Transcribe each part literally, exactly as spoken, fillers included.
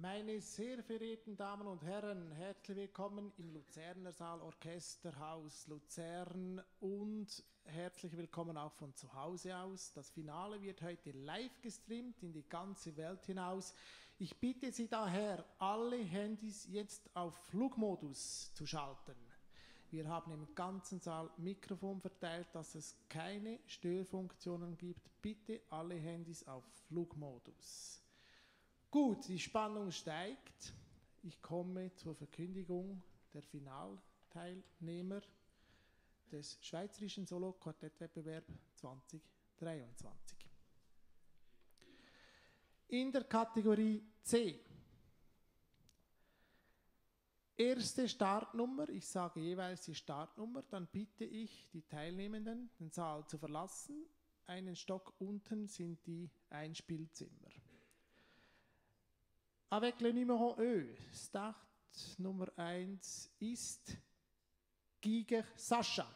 Meine sehr verehrten Damen und Herren, herzlich willkommen im Luzerner Saal Orchesterhaus Luzern und herzlich willkommen auch von zu Hause aus. Das Finale wird heute live gestreamt in die ganze Welt hinaus. Ich bitte Sie daher, alle Handys jetzt auf Flugmodus zu schalten. Wir haben im ganzen Saal Mikrofon verteilt, dass es keine Störfunktionen gibt. Bitte alle Handys auf Flugmodus. Gut, die Spannung steigt. Ich komme zur Verkündigung der Finalteilnehmer des Schweizerischen Solo-Quartett-Wettbewerb zwanzig dreiundzwanzig. In der Kategorie C. Erste Startnummer, ich sage jeweils die Startnummer, dann bitte ich die Teilnehmenden, den Saal zu verlassen. Einen Stock unten sind die Einspielzimmer. Avec le numéro un, Start Nummer eins ist Gyger Sacha.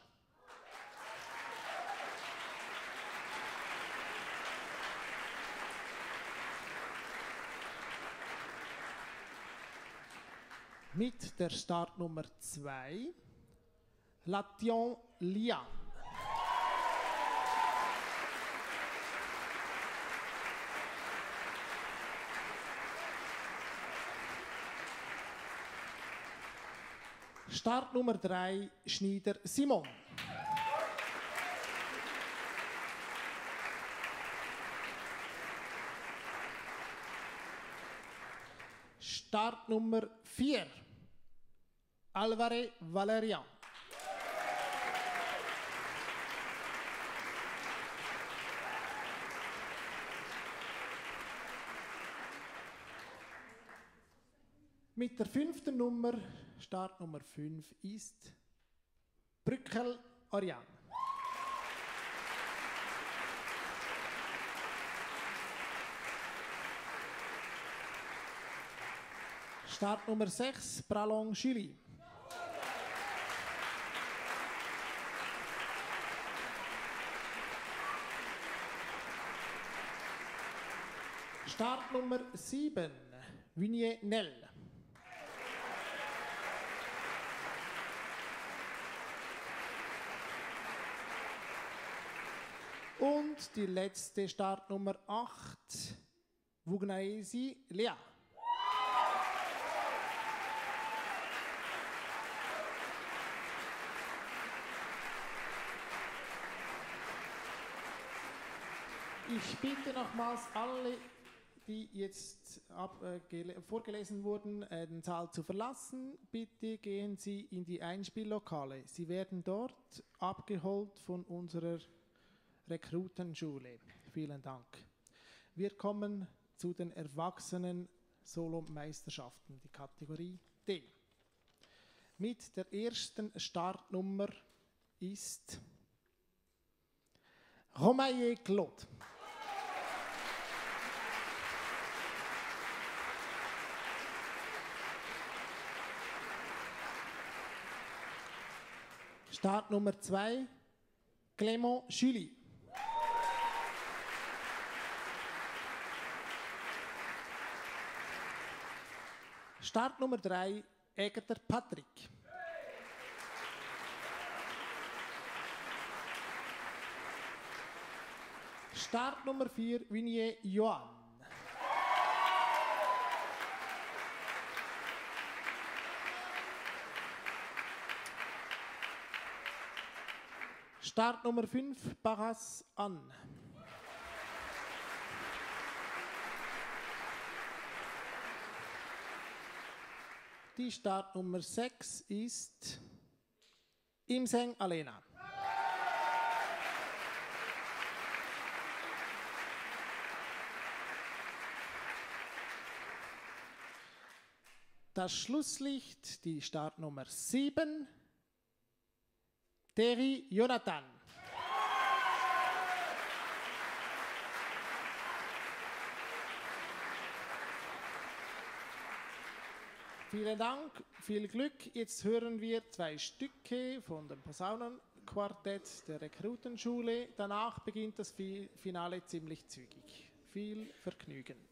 Mit der Startnummer zwei, Lattion Liam. Start Nummer drei, Schnyder Simon. Start Nummer vier, Alfaré Valerian. Mit der fünften Nummer, Start Nummer fünf, ist Brückel Oriane. Start Nummer sechs, Pralong Julie. Start Nummer sieben, Vuignier Nell. Und die letzte Startnummer acht, Vuignier Lea. Ich bitte nochmals alle, die jetzt vorgelesen wurden, den Saal zu verlassen. Bitte gehen Sie in die Einspiellokale. Sie werden dort abgeholt von unserer Rekrutenschule. Vielen Dank. Wir kommen zu den Erwachsenen-Solomeisterschaften, die Kategorie D. Mit der ersten Startnummer ist Romallier Claude. Start Nummer zwei, Clément Julie. Start Nummer drei, Aegerter Patrick. Start Nummer vier, Vuignier Yohan. Start Nummer fünf, Barras Anne. Die Startnummer sechs ist Imseng Alena. Das Schlusslicht, die Startnummer sieben, Théry Jonathan. Vielen Dank, viel Glück. Jetzt hören wir zwei Stücke von dem Posaunenquartett der Rekrutenschule. Danach beginnt das Finale ziemlich zügig. Viel Vergnügen.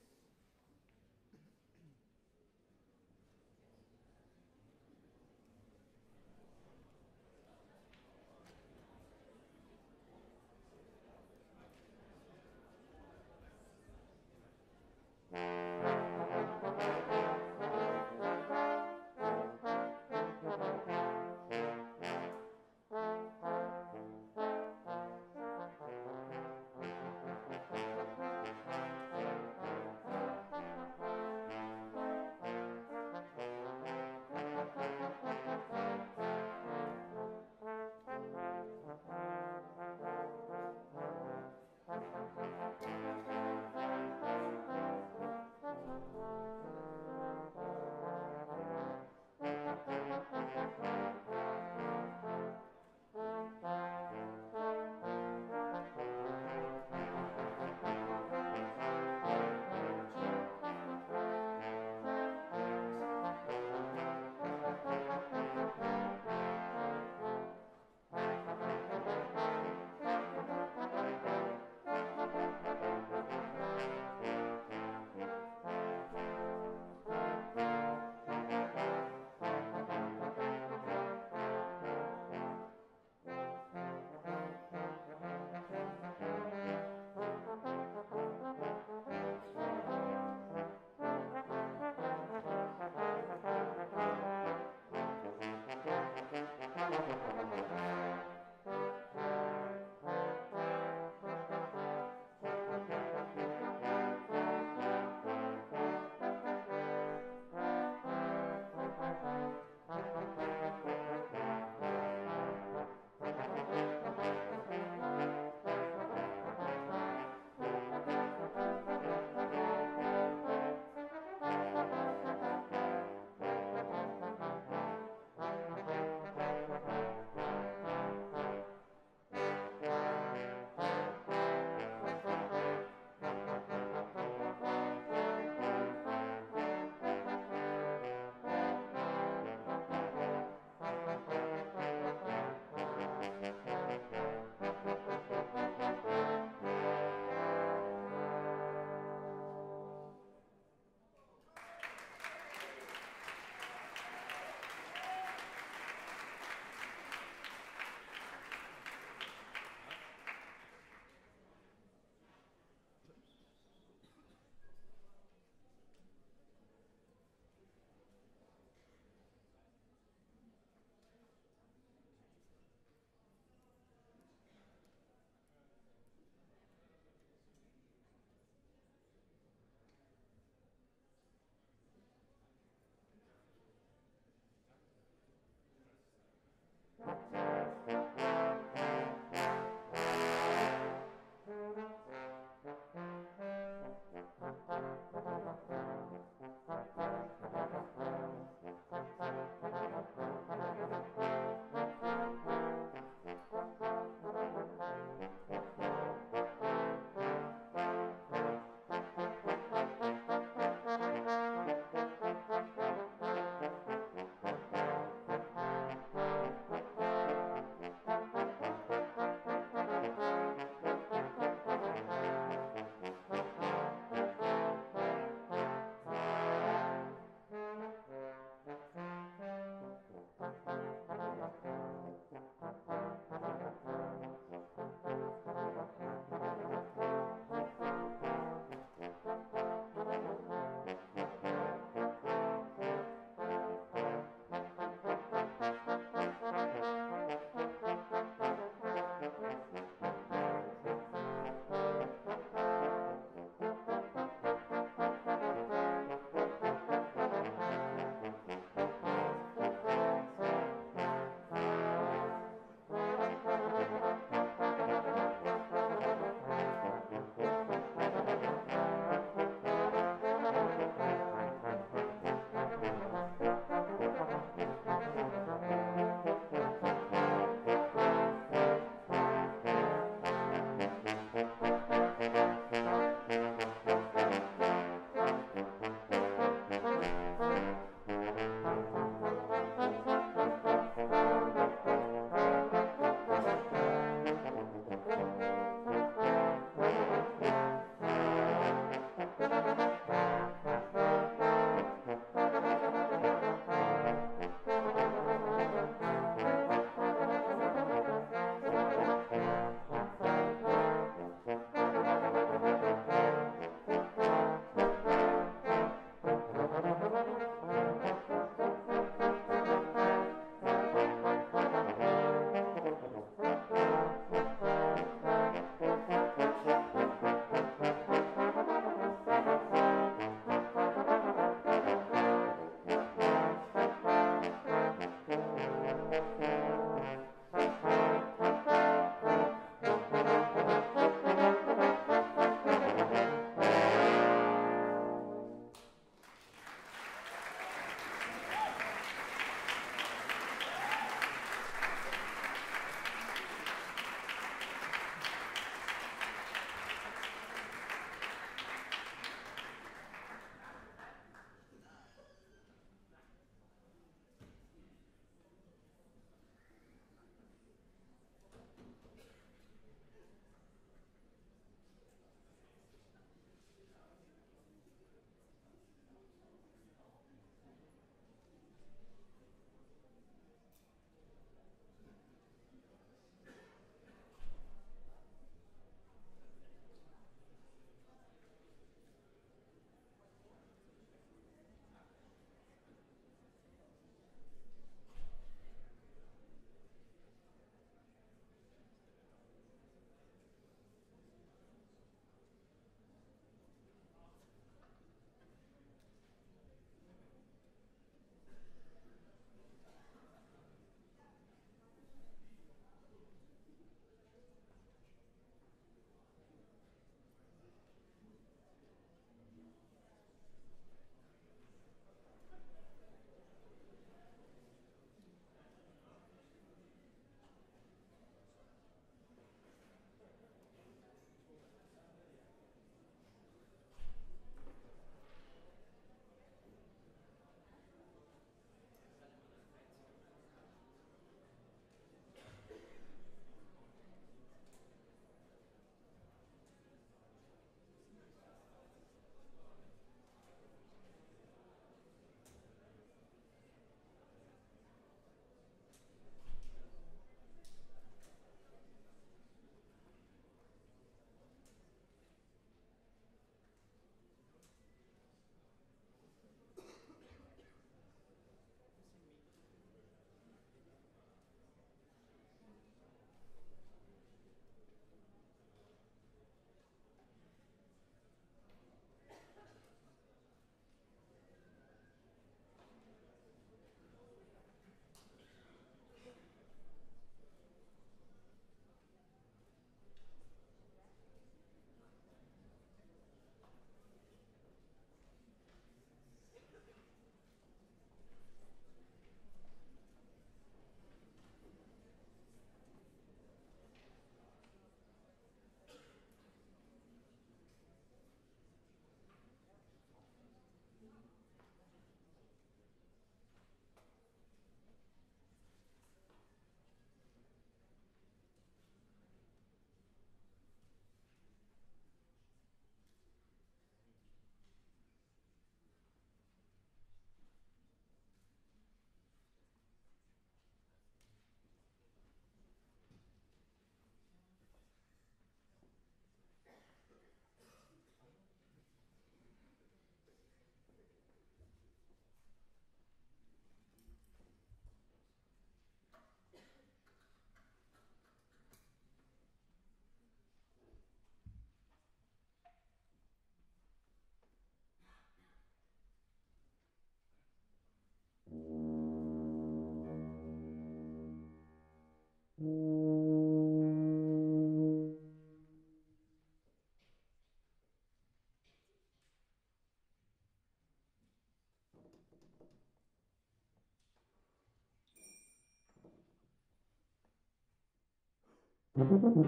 Thank you.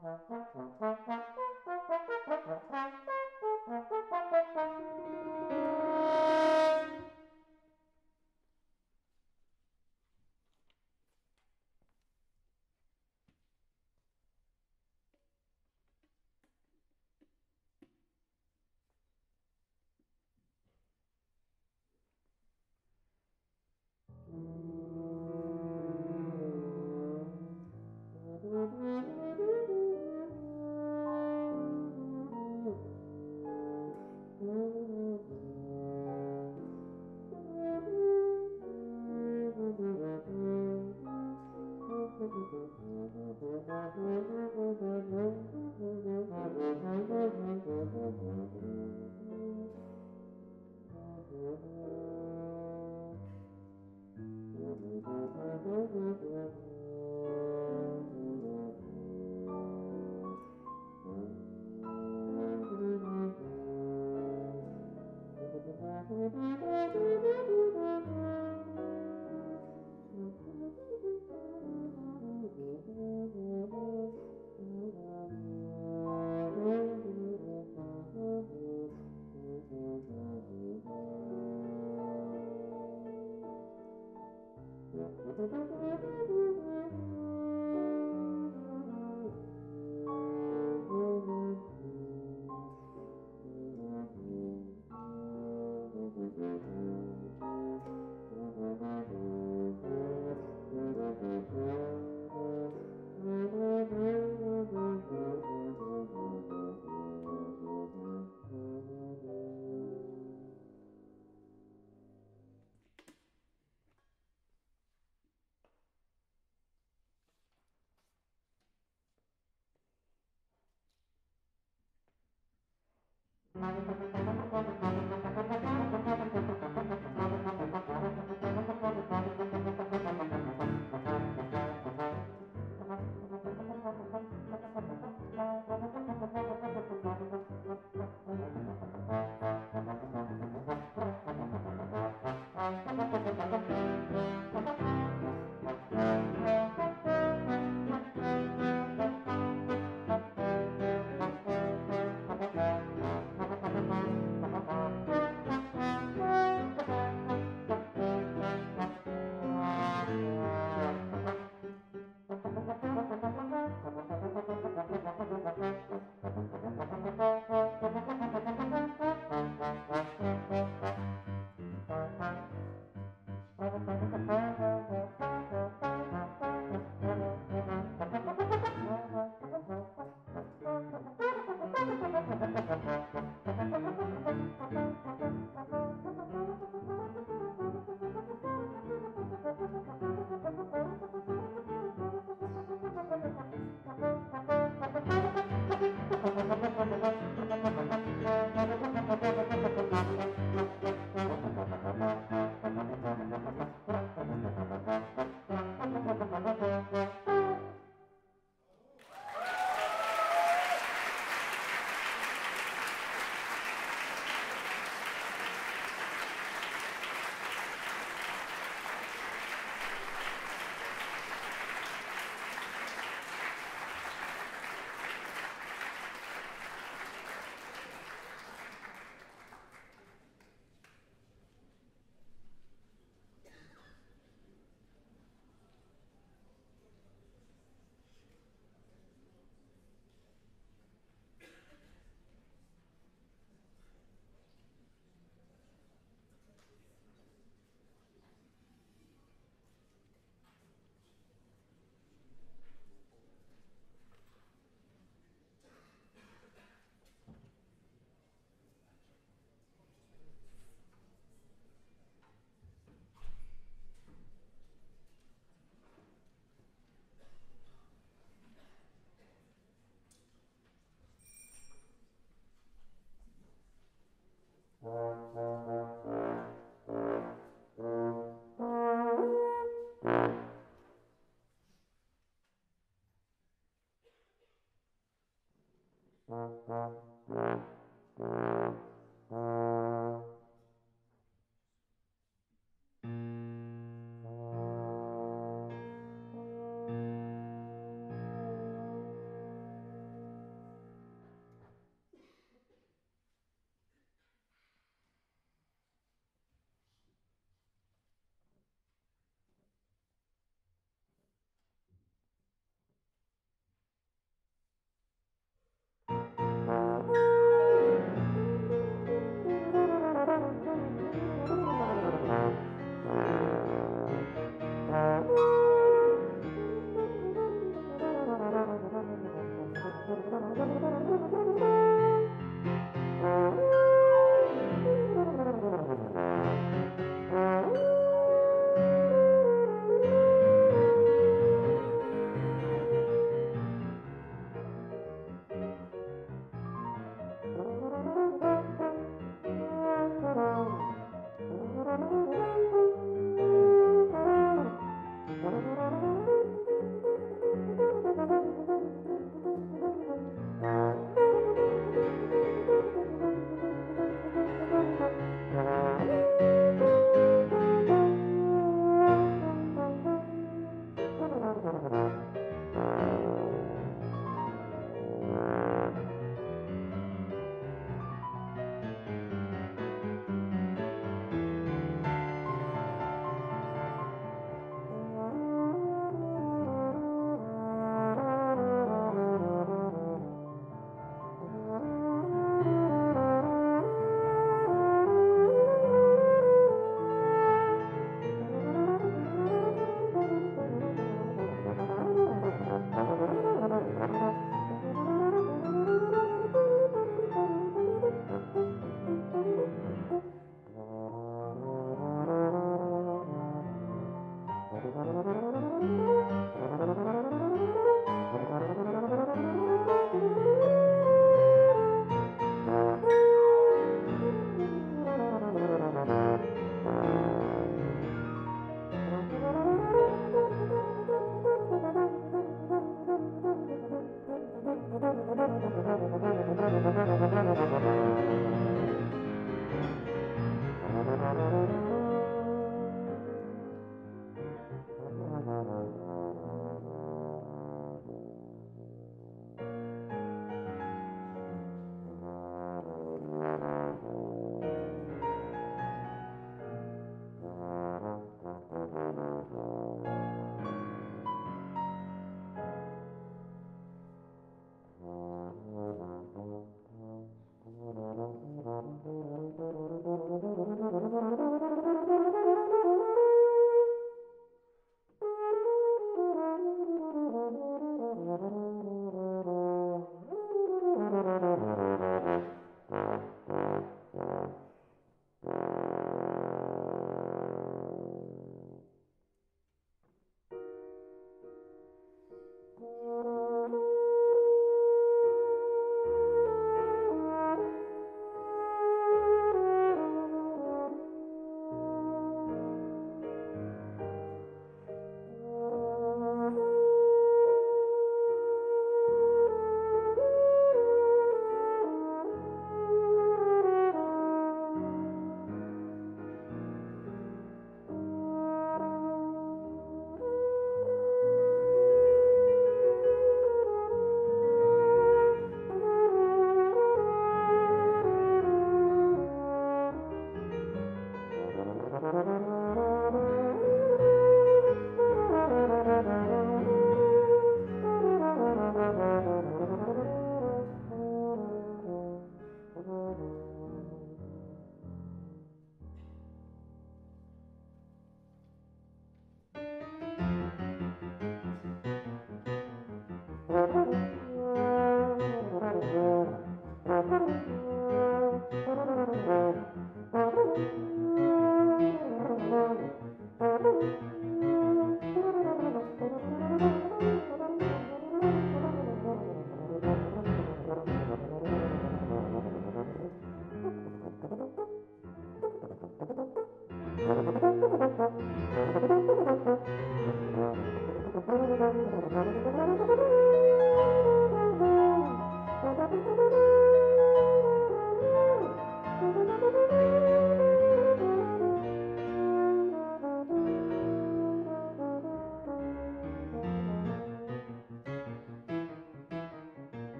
Thank you.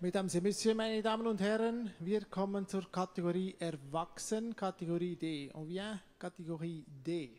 Mesdames et Messieurs, meine Damen und Herren, wir kommen zur Kategorie Erwachsen, Kategorie D. On vient, Kategorie D.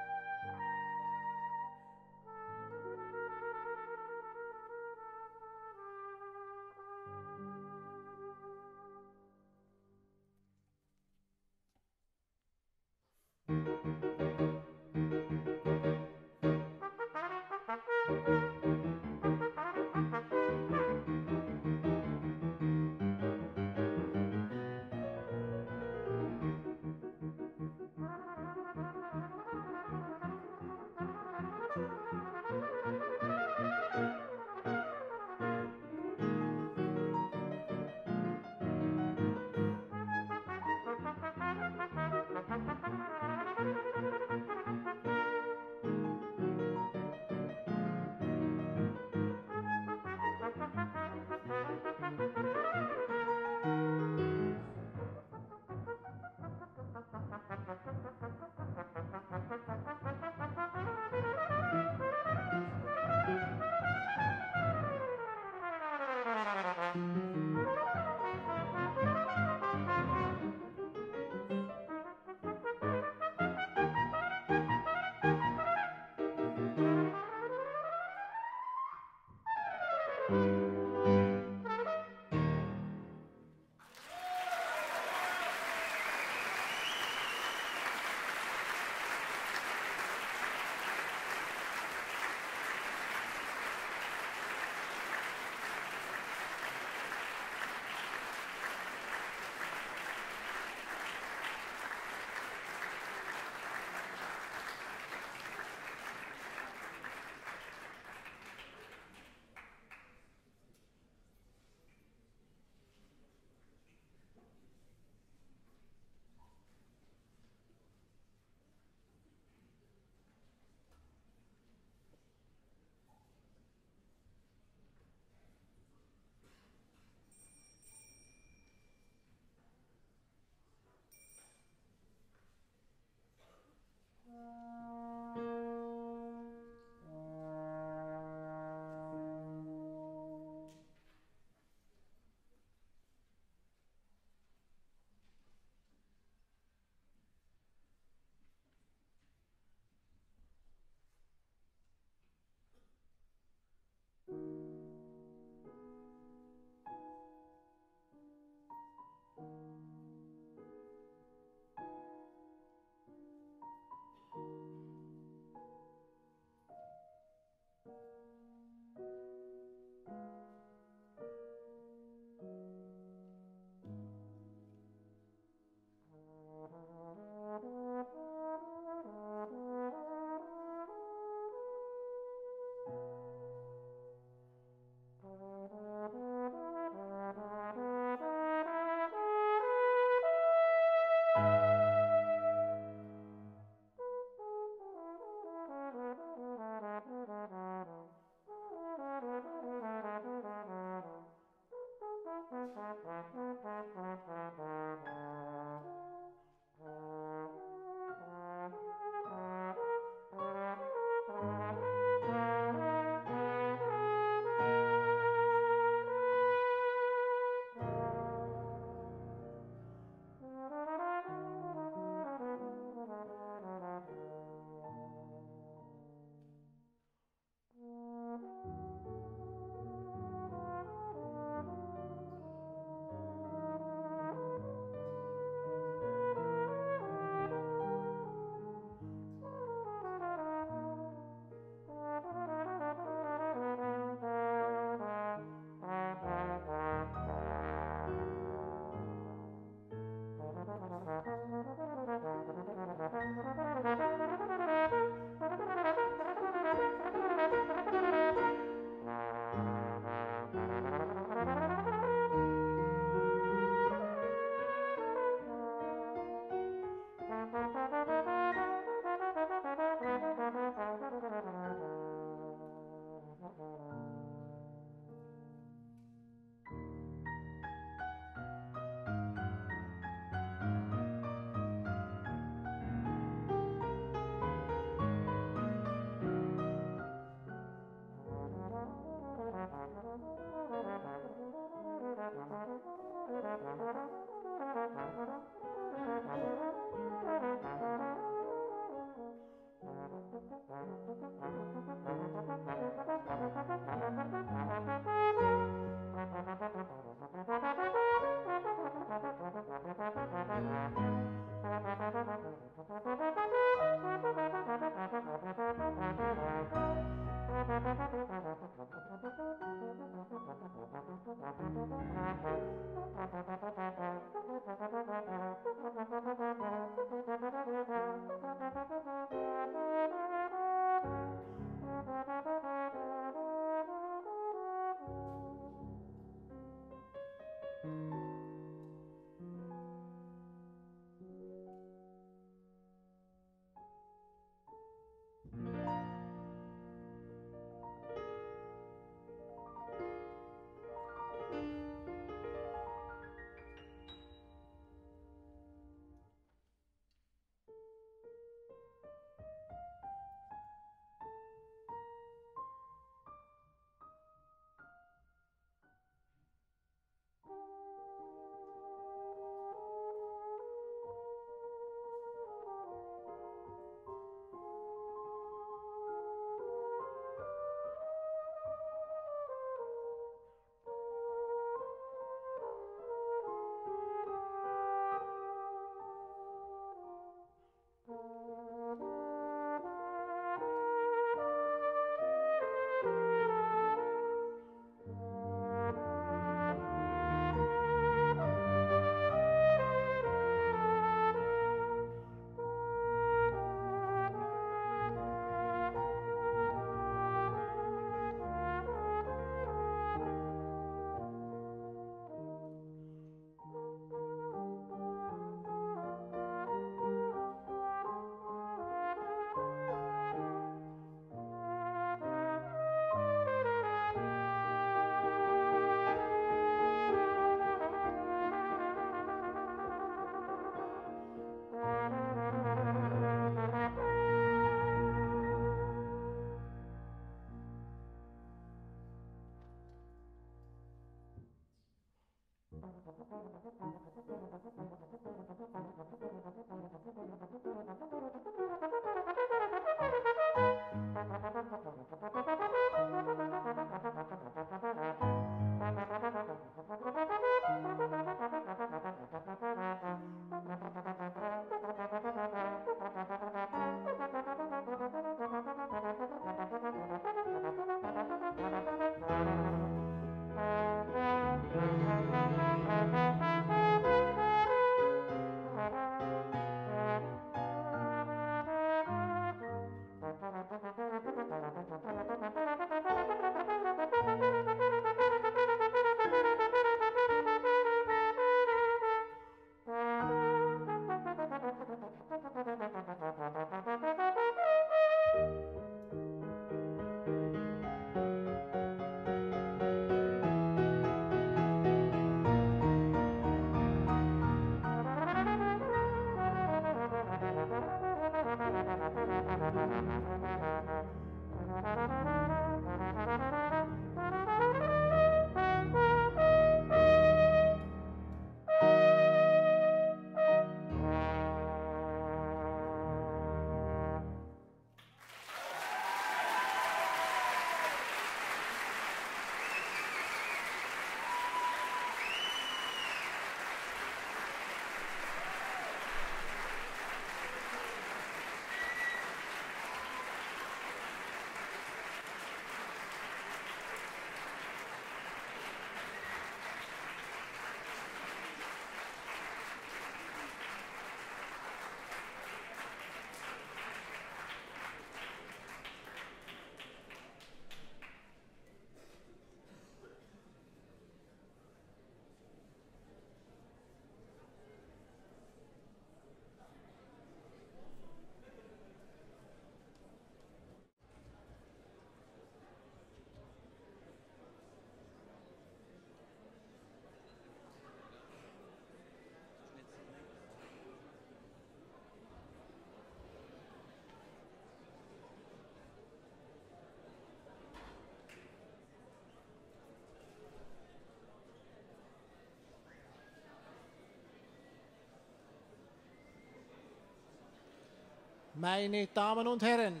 Meine Damen und Herren,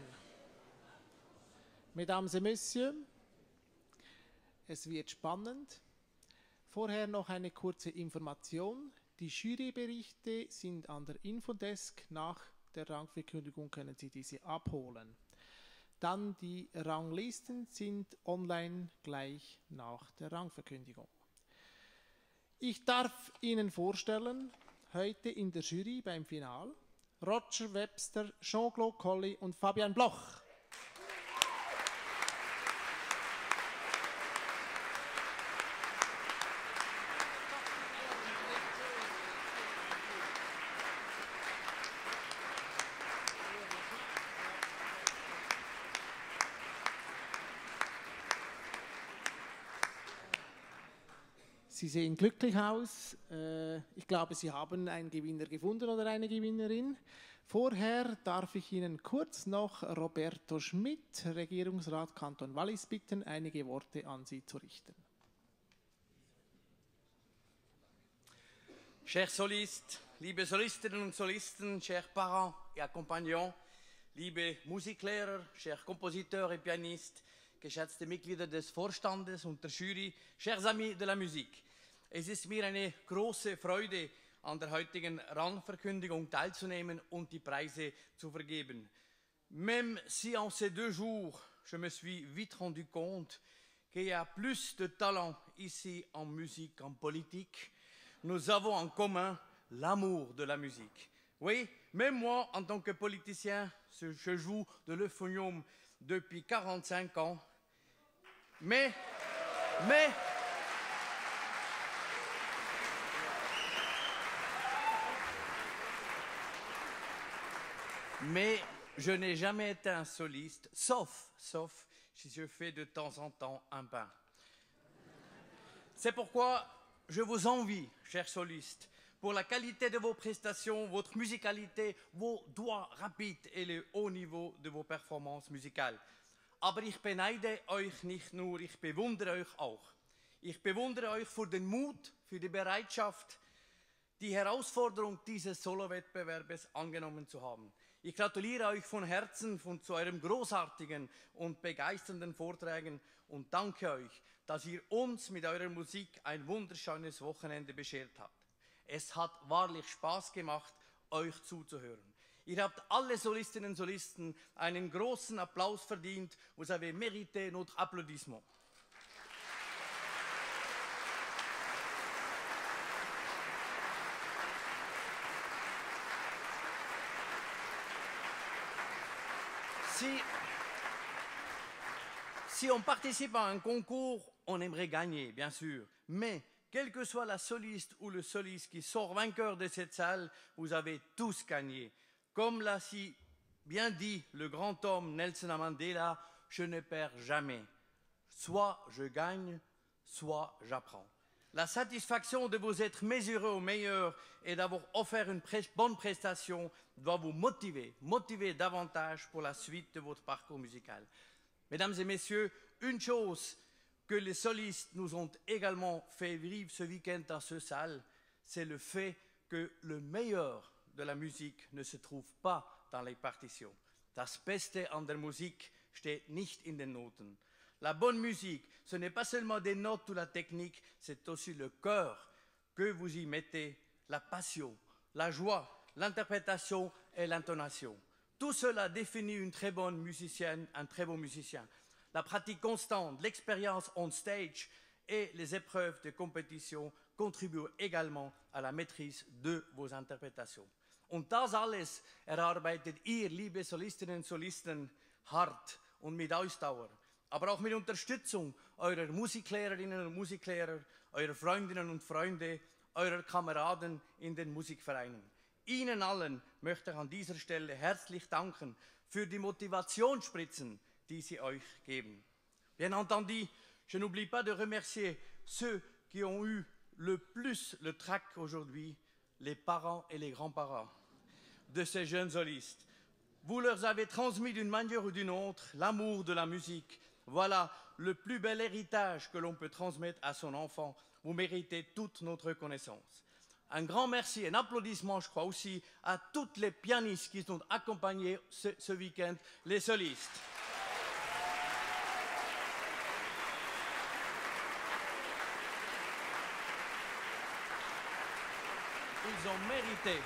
Mesdames et Messieurs, es wird spannend. Vorher noch eine kurze Information. Die Juryberichte sind an der Infodesk. Nach der Rangverkündigung können Sie diese abholen. Dann die Ranglisten sind online gleich nach der Rangverkündigung. Ich darf Ihnen vorstellen, heute in der Jury beim Final Roger Webster, Jean-Claude Colli und Fabian Bloch. Sie sehen glücklich aus. Ich glaube, Sie haben einen Gewinner gefunden oder eine Gewinnerin. Vorher darf ich Ihnen kurz noch Roberto Schmidt, Regierungsrat Kanton Wallis, bitten, einige Worte an Sie zu richten. Chers Solistes, liebe Solistinnen und Solisten, chers Parents et Accompagnants, liebe Musiklehrer, chers Kompositeurs et Pianistes, geschätzte Mitglieder des Vorstandes und der Jury, chers amis de la Musique. Es ist mir eine große Freude, an der heutigen Rangverkündigung teilzunehmen und die Preise zu vergeben. Même si en ces deux jours, je me suis vite rendu compte qu'il y a plus de talent ici en musique qu'en politique, nous avons en commun l'amour de la musique. Oui, même moi, en tant que politicien, je joue de l'euphonium depuis quarante-cinq ans, mais, mais, Mais je n'ai jamais été un soliste, sauf, sauf si je fais de temps en temps un pain. C'est pourquoi je vous envie, chers solistes, pour la qualité de vos prestations, votre musicalité, vos doigts rapides et le haut niveau de vos performances musicales. Aber ich beneide euch nicht nur, ich bewundere euch auch. Ich bewundere euch für den Mut, für die Bereitschaft, die Herausforderung dieses Solo-Wettbewerbes angenommen zu haben. Ich gratuliere euch von Herzen und zu euren großartigen und begeisternden Vorträgen und danke euch, dass ihr uns mit eurer Musik ein wunderschönes Wochenende beschert habt. Es hat wahrlich Spaß gemacht, euch zuzuhören. Ihr habt alle Solistinnen und Solisten einen großen Applaus verdient. Vous avez mérité notre applaudissement. Si, si on participe à un concours, on aimerait gagner, bien sûr. Mais, quelle que soit la soliste ou le soliste qui sort vainqueur de cette salle, vous avez tous gagné. Comme l'a si bien dit le grand homme Nelson Mandela, je ne perds jamais. Soit je gagne, soit j'apprends. La satisfaction de vous être mesuré au meilleur et d'avoir offert une bonne prestation doit vous motiver, motiver davantage pour la suite de votre parcours musical. Mesdames et messieurs, une chose que les solistes nous ont également fait vivre ce week-end dans ce salle, c'est le fait que le meilleur de la musique ne se trouve pas dans les partitions. Das Beste an der Musik steht nicht in den Noten. La bonne musique, ce n'est pas seulement des notes ou la technique, c'est aussi le cœur que vous y mettez, la passion, la joie, l'interprétation et l'intonation. Tout cela définit une très bonne musicienne, un très bon musicien. La pratique constante, l'expérience on stage et les épreuves de compétition contribuent également à la maîtrise de vos interprétations. Und das alles erarbeitet ihr, liebe Solistinnen und Solisten, hart und mit Ausdauer. Aber auch mit Unterstützung eurer Musiklehrerinnen und Musiklehrer, eurer Freundinnen und Freunde, eurer Kameraden in den Musikvereinen. Ihnen allen möchte ich an dieser Stelle herzlich danken für die Motivationsspritzen, die sie euch geben. Bien entendu, je n'oublie pas de remercier ceux qui ont eu le plus le trac aujourd'hui, les parents et les grands-parents de ces jeunes solistes. Vous leur avez transmis d'une manière ou d'une autre l'amour de la musique. Voilà le plus bel héritage que l'on peut transmettre à son enfant. Vous méritez toute notre reconnaissance. Un grand merci, un applaudissement, je crois aussi, à toutes les pianistes qui ont accompagné ce, ce week-end les solistes. Ils ont mérité.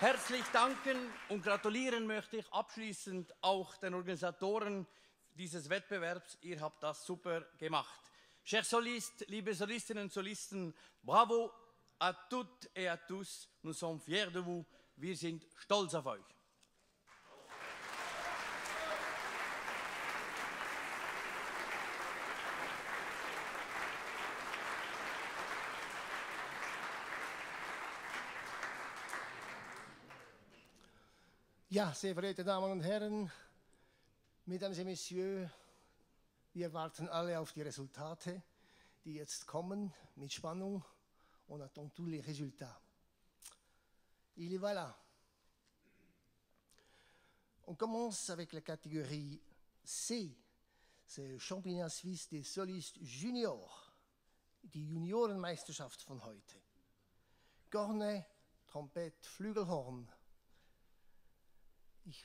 Herzlich danken und gratulieren möchte ich abschließend auch den Organisatoren dieses Wettbewerbs. Ihr habt das super gemacht. Chers solistes, liebe solistinnen und Solisten, bravo à toutes et à tous. Nous sommes fiers de vous. Wir sind stolz auf euch. Ja, sehr verehrte Damen und Herren, Mesdames et Messieurs, wir warten alle auf die Resultate, die jetzt kommen, mit Spannung. On attend tous les résultats. Il y va là. On commence avec la catégorie C. C'est le championnat suisse des solistes juniors, die Juniorenmeisterschaft von heute. Cornet, Trompette, Flügelhorn. Ich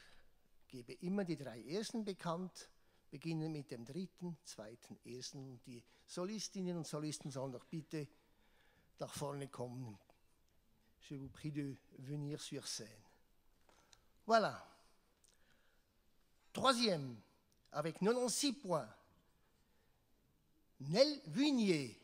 gebe immer die drei Ersten bekannt, beginnen mit dem dritten, zweiten, ersten. Und die Solistinnen und Solisten sollen doch bitte nach vorne kommen. Je vous prie de venir sur scène. Voilà. Troisième, avec quatre-vingt-seize points, Nell Vuignier.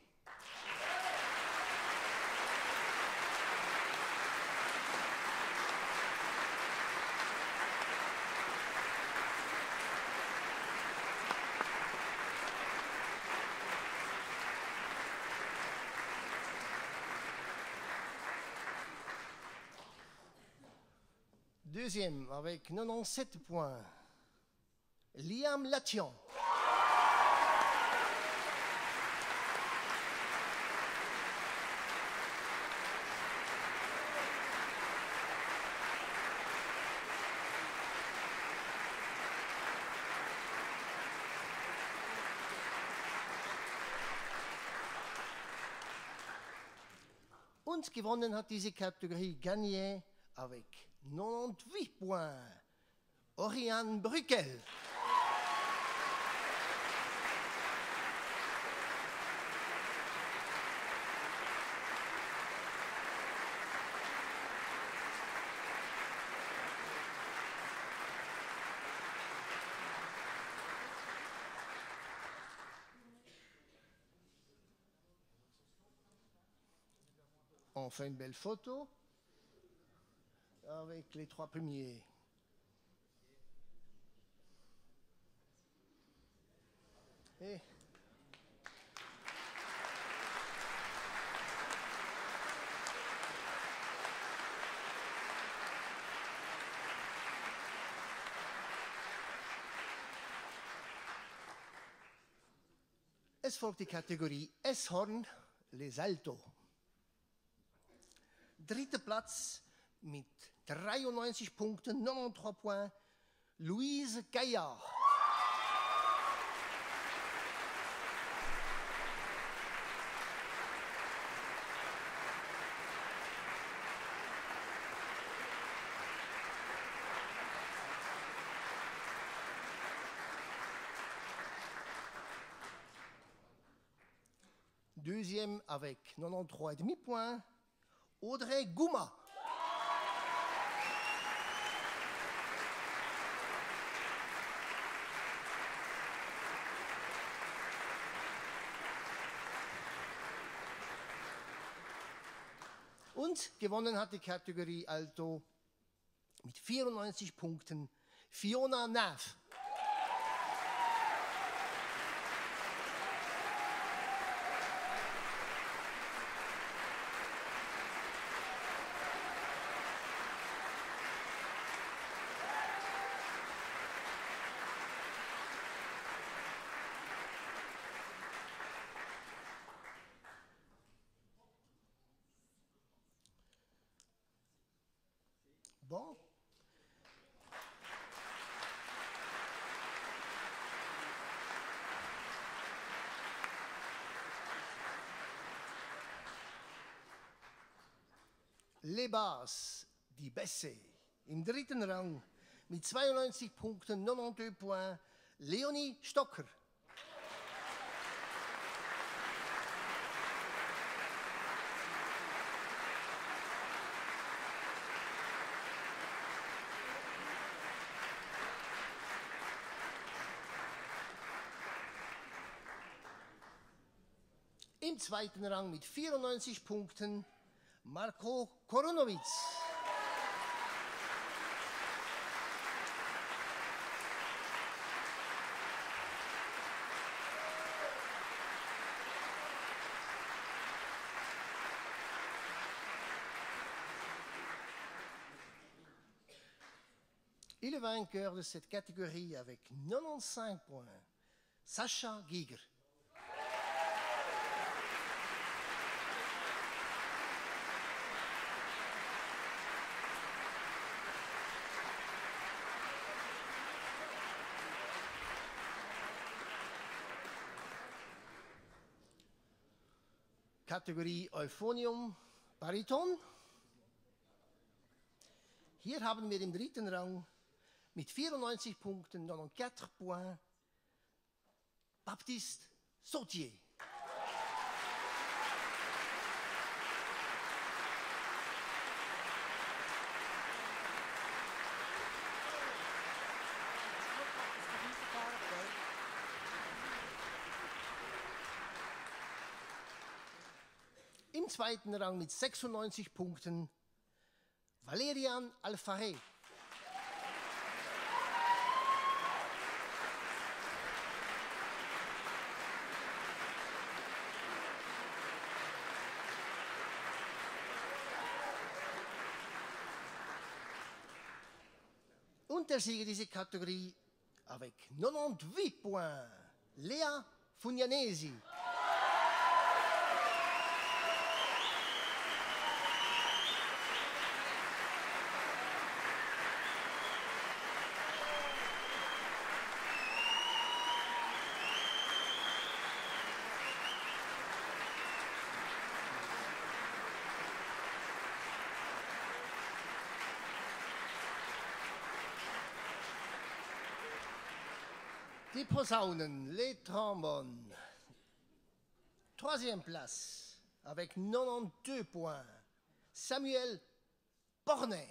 Deuxième avec quatre-vingt-dix-sept points, Liam Lattion. Und gewonnen hat diese Kategorie Gagné avec neunundneunzig points, Oriane Brückel. On fait une belle photo avec les trois premiers. Et es folgt die Kategorie S-Horn, les Altos. Dritter Platz mit dreiundneunzig Punkten, neununddreißig Points, Louise Gaillard. Deuxième avec quatre-vingt-treize virgule cinq points, Audrey Gouma. Und gewonnen hat die Kategorie Alto mit vierundneunzig Punkten, Fiona Nav. Bon. Les Basses, die Bässe. Im dritten Rang mit zweiundneunzig Punkten, zweiundneunzig Points, Leonie Stocker. Im zweiten Rang mit vierundneunzig Punkten Marco Koronovic. Il est vainqueur de cette catégorie avec quatre-vingt-quinze points, Sacha Gyger. Kategorie Euphonium Bariton. Hier haben wir im dritten Rang mit vierundneunzig Punkten, neunundvierzig Points, Baptiste Sautier. Im zweiten Rang mit sechsundneunzig Punkten Valerian Alfaré. Und der Sieger dieser Kategorie avec neunundneunzig points, Lea Fugnanesi. Les Posaunen, les Trombones. Troisième place, avec quatre-vingt-douze points, Samuel Bornet.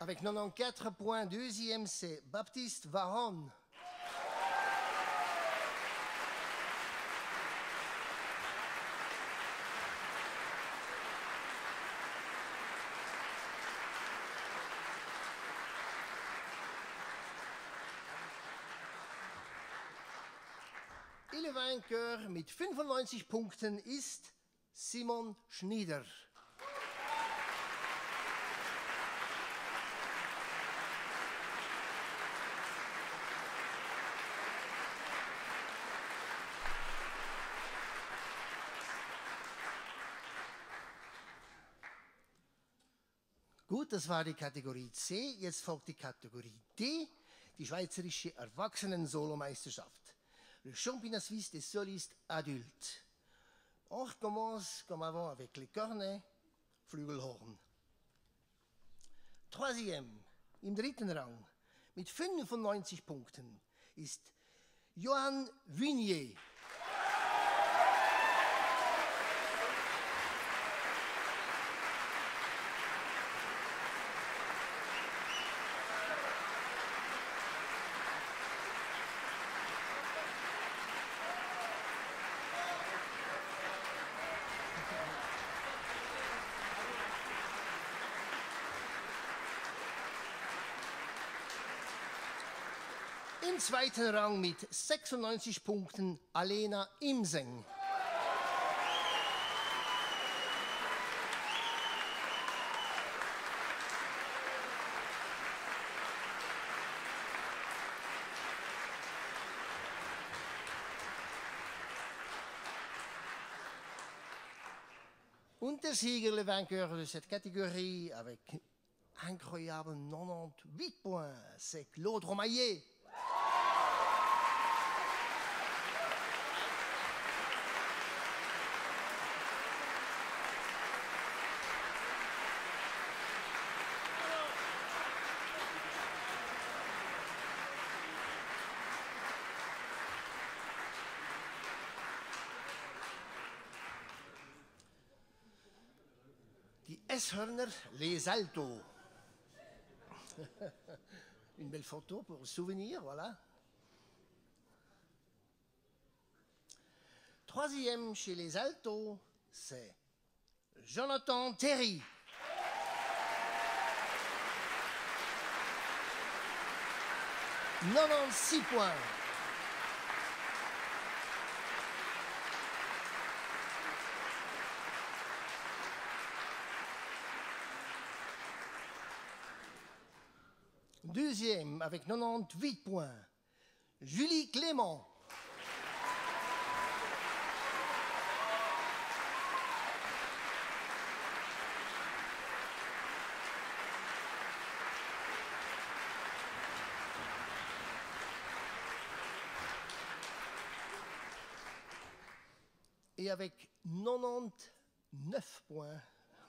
Avec quatre-vingt-quatorze points, deuxième, c'est Baptiste Varon. Vainqueur mit fünfundneunzig Punkten ist Simon Schnyder. Gut, das war die Kategorie C. Jetzt folgt die Kategorie D, die Schweizerische Erwachsenen-Solomeisterschaft. Le championnat suisse des solistes adultes. On recommence comme avant avec les cornets, Flügelhorn. Troisième, im dritten Rang, mit fünfundneunzig Punkten, ist Johann Vuignier. Im zweiten Rang mit sechsundneunzig Punkten Alena Imseng. Und der Sieger, le vainqueur de cette catégorie, avec incroyable quatre-vingt-dix-huit points. C'est Claude Romallier. Esshörner, les altos. Une belle photo pour le souvenir, voilà. Troisième chez les altos, c'est Jonathan Théry. quatre-vingt-seize points. Deuxième avec quatre-vingt-dix-huit points, Julie Clément. Et avec quatre-vingt-dix-neuf points,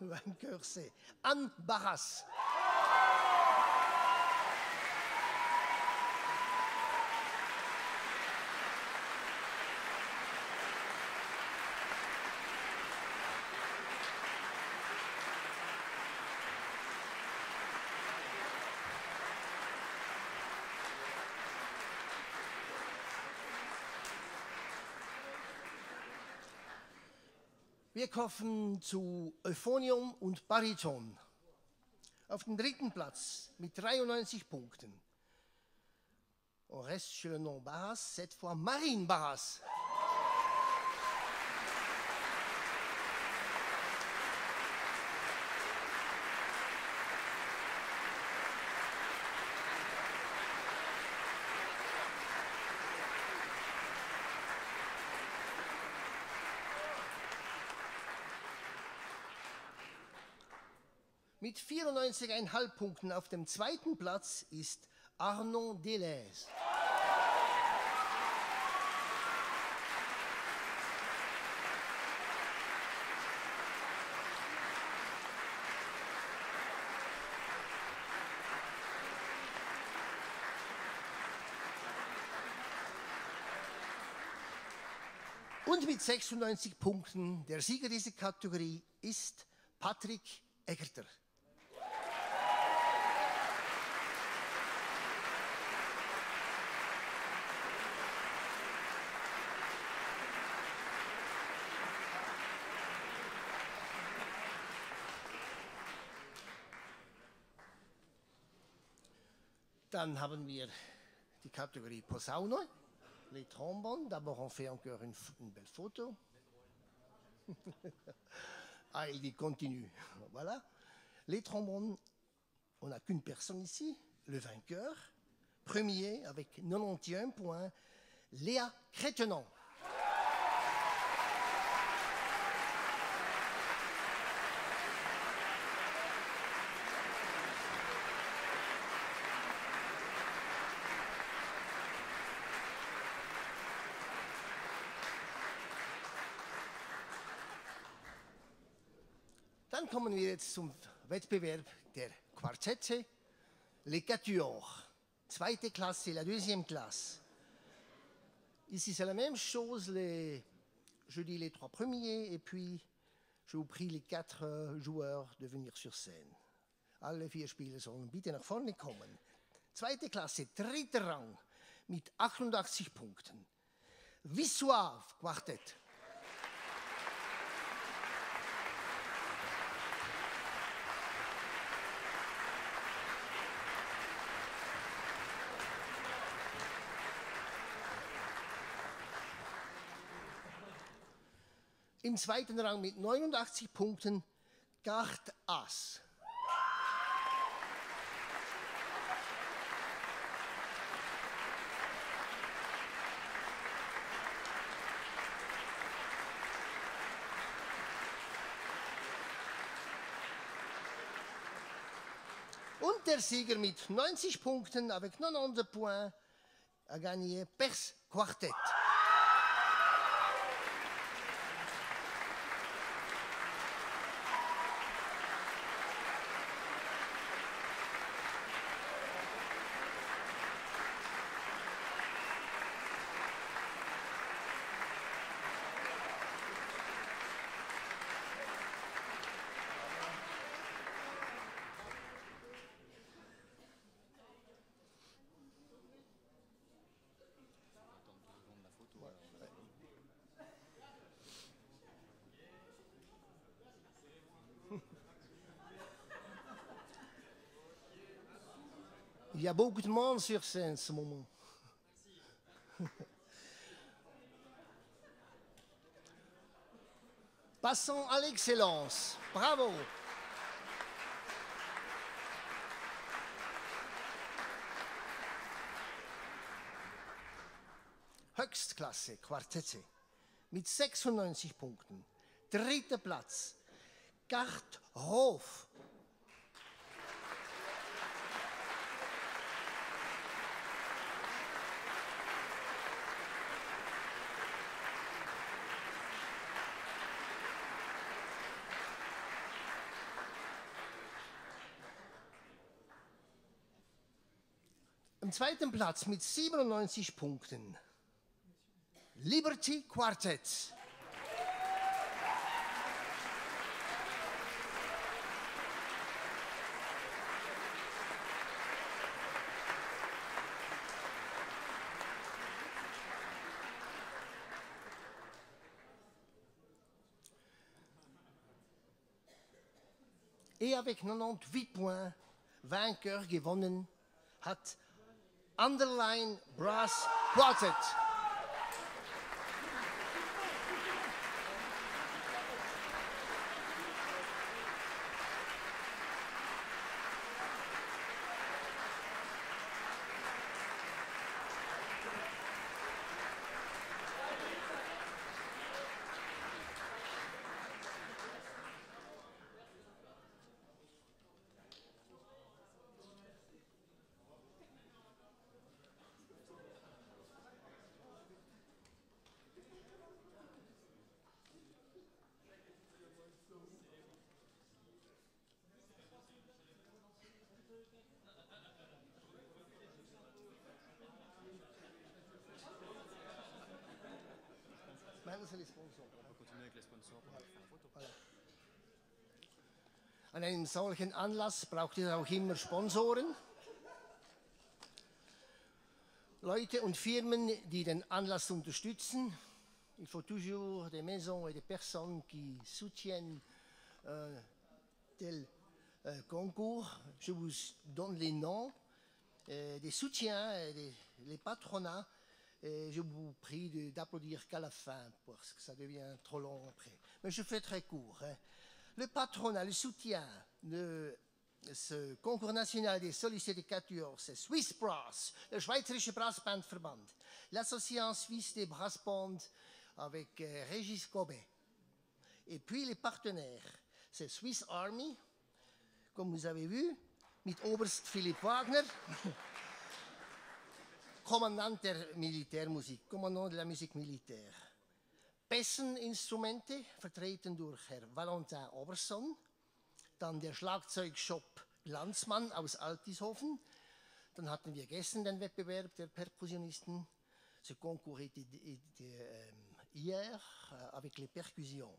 vainqueur c'est Marine Baras. Wir kommen zu Euphonium und Bariton. Auf dem dritten Platz mit dreiundneunzig Punkten. On reste chez le nom Barras, cette fois Marine Baras. Mit vierundneunzig Komma fünf Punkten auf dem zweiten Platz ist Arnaud Deleuze. Und mit sechsundneunzig Punkten der Sieger dieser Kategorie ist Patrick Eckert. Dann haben wir die Kategorie Posaune, les trombones. D'abord, on fait encore une, une belle photo. Ah, il dit continue. Voilà. Les trombones, on n'a qu'une personne ici, le vainqueur. Premier avec quatre-vingt-onze points, Léa Crétenon. Dann kommen wir jetzt zum Wettbewerb der Quartette, les quatuors, zweite Klasse, la deuxième classe. Ici, c'est la même chose, les, je dis les trois premiers, et puis je vous prie les quatre joueurs de venir sur scène. Alle vier Spieler sollen bitte nach vorne kommen. Zweite Klasse, dritter Rang, mit achtundachtzig Punkten. Visoive Quartett. Im zweiten Rang mit neunundachtzig Punkten, Carte As. Und der Sieger mit neunzig Punkten, avec quatre-vingt-dix points, a gagné Perse Quartett. Il y a beaucoup de monde sur scène en ce moment. Passons à l'excellence. Bravo. Höchstklasse Quartette mit sechsundneunzig Punkten. Dritter Platz. Gart Hof. Am zweiten Platz mit siebenundneunzig Punkten. Liberty Quartett. Et avec neunundneunzig points, vainqueur gewonnen hat Underline Brass Quartet. Les sponsors. On va continuer avec les sponsors pour faire une photo. Voilà. An einem solchen Anlass braucht es auch immer Sponsoren. Leute und Firmen, die den Anlass unterstützen. Il faut toujours des maisons et des personnes qui soutiennent euh, tel euh, concours. Je vous donne les noms euh, des soutiens, et des, les patronats. Et je vous prie d'applaudir qu'à la fin, parce que ça devient trop long après. Mais je fais très court. Hein. Le patronat, le soutien de ce concours national des solistes de quatuor, c'est Swiss Brass, le Schweizerischer Brassbandverband, l'Association Suisse des Brassbands avec euh, Régis Gobet. Et puis les partenaires, c'est Swiss Army, comme vous avez vu, mit Oberst Philipp Wagner. Kommandant der Militärmusik, Kommandant de la Musik Militär. Pesseninstrumente, vertreten durch Herr Valentin Oberson. Dann der Schlagzeugshop Landsmann aus Altishofen. Dann hatten wir gestern den Wettbewerb der Perkussionisten. Ce concours était hier avec les percussions.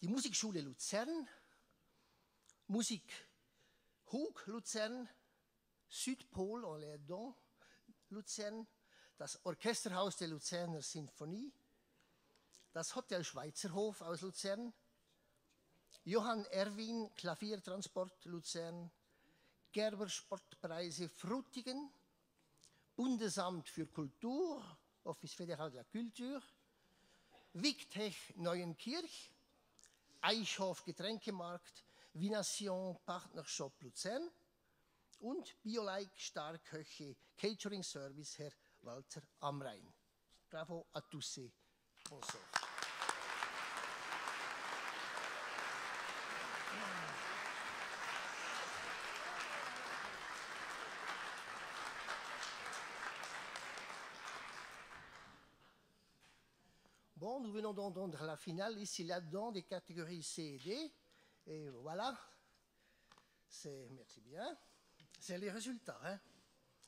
Die Musikschule Luzern, Musik Hug Luzern, Südpol, en Léadon, Luzern, das Orchesterhaus der Luzerner Sinfonie, das Hotel Schweizerhof aus Luzern, Johann Erwin Klaviertransport Luzern, Gerber Sportpreise Frutigen, Bundesamt für Kultur, Office Fédéral de la Culture, Wigtech Neuenkirch, Eichhof Getränkemarkt, Vination Partnershop Luzern, und Bioleik Starköche Catering Service, Herr Walter Amrein. Bravo à tous et bonsoir. Bon, nous venons d'entendre la finale ici, là-dedans, des catégories C et D. Et voilà. C'est, merci bien. C'est les résultats. Hein.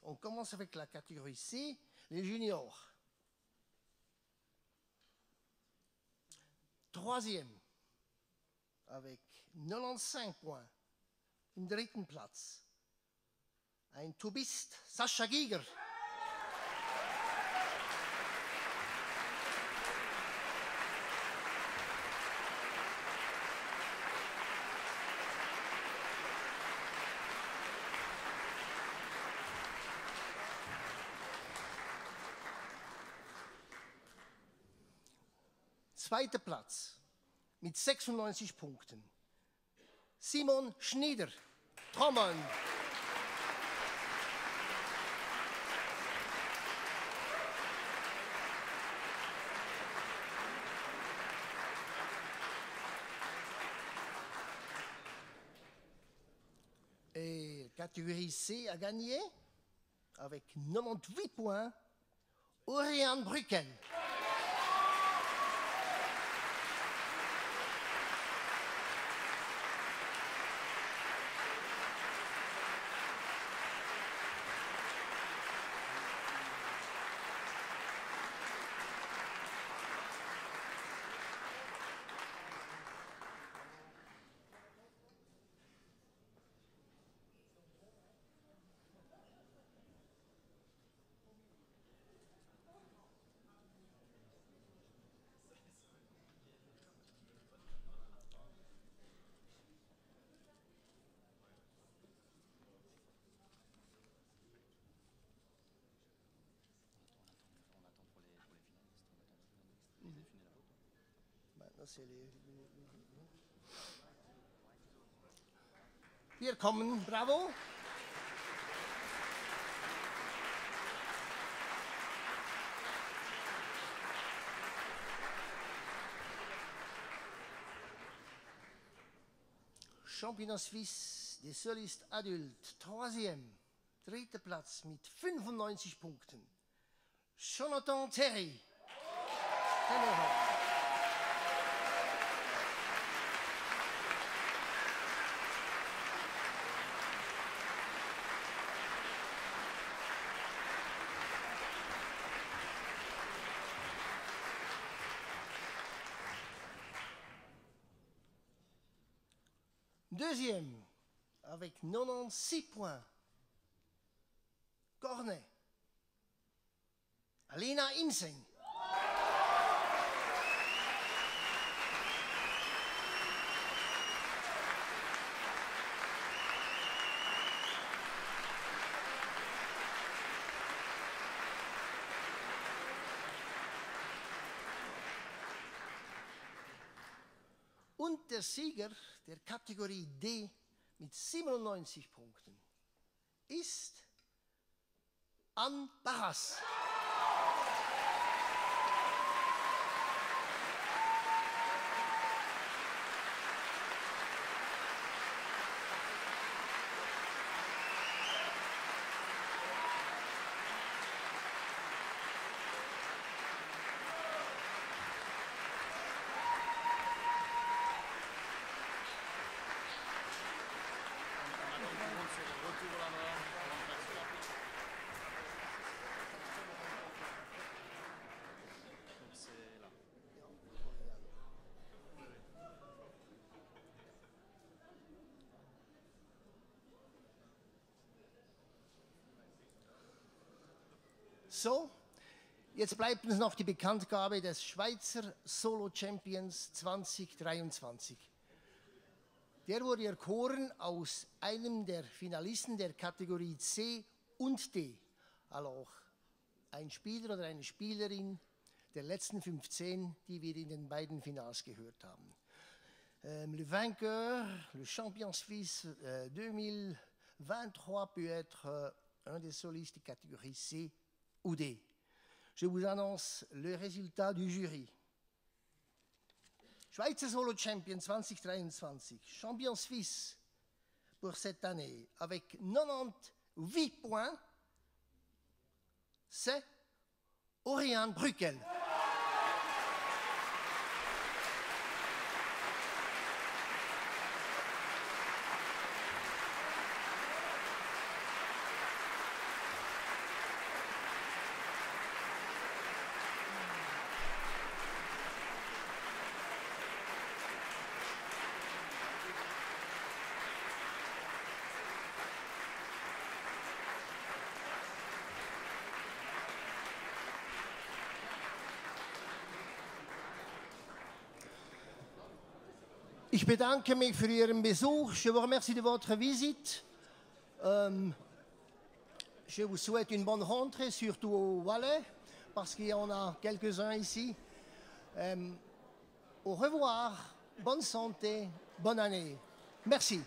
On commence avec la catégorie C, les juniors. Troisième, avec neunundneunzig points, im dritten Platz, ein Tubist, Sascha Gyger. Zweiter Platz mit sechsundneunzig Punkten. Simon Schnyder, Trommeln. Et catégorie C a gagné avec neunundneunzig points, Oriane Brückel. Wir kommen, bravo. Championnat suisse des solistes adultes, troisième, dritter Platz mit fünfundneunzig Punkten. Jonathan Théry. Deuxième, avec neunundneunzig points, Cornet, Alena Imseng. Und der Sieger der Kategorie D mit siebenundneunzig Punkten ist Marine Baras. So, jetzt bleibt uns noch die Bekanntgabe des Schweizer Solo-Champions zwanzig dreiundzwanzig. Der wurde erkoren aus einem der Finalisten der Kategorie C und D. Also ein Spieler oder eine Spielerin der letzten fünfzehn, die wir in den beiden Finals gehört haben. Ähm, le vainqueur, le champion suisse euh, deux mille vingt-trois peut être euh, un des solistes de catégorie C ou D. Je vous annonce le résultat du jury. Schweizer Solo Champion zwanzig dreiundzwanzig, champion suisse pour cette année, avec neunundneunzig points, c'est Oriane Brückel. Ich bedanke mich für Ihren Besuch. Je vous remercie de votre visite. Um, je vous souhaite une bonne rentrée, surtout au Valais, parce qu'il y en a quelques-uns ici. Um, au revoir, bonne santé, bonne année. Merci.